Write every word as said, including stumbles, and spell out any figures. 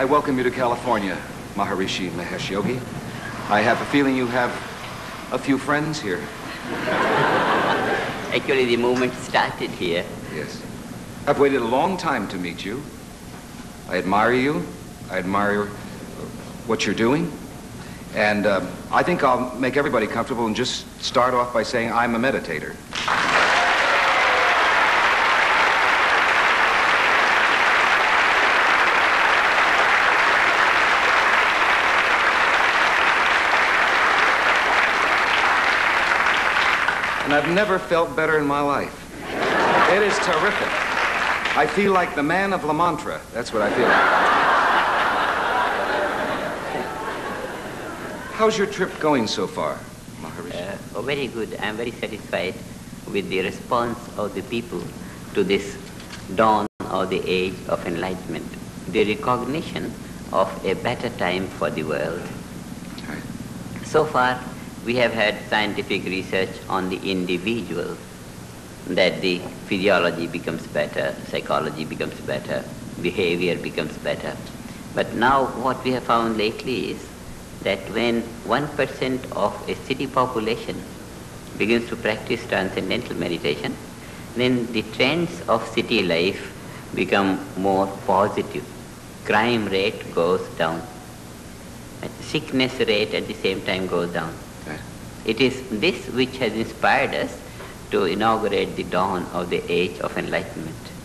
I welcome you to California, Maharishi Mahesh Yogi. I have a feeling you have a few friends here. Actually, the movement started here. Yes. I've waited a long time to meet you. I admire you. I admire what you're doing. And uh, I think I'll make everybody comfortable and just start off by saying I'm a meditator. And I've never felt better in my life. It is terrific. I feel like the man of La Mantra. That's what I feel like. How's your trip going so far, Maharishi? Uh, oh, very good. I'm very satisfied with the response of the people to this dawn of the age of enlightenment, the recognition of a better time for the world. Right. So far, we have had scientific research on the individual, that the physiology becomes better, psychology becomes better, behavior becomes better. But now what we have found lately is that when one percent of a city population begins to practice transcendental meditation, then the trends of city life become more positive. Crime rate goes down. Sickness rate at the same time goes down. It is this which has inspired us to inaugurate the dawn of the age of enlightenment.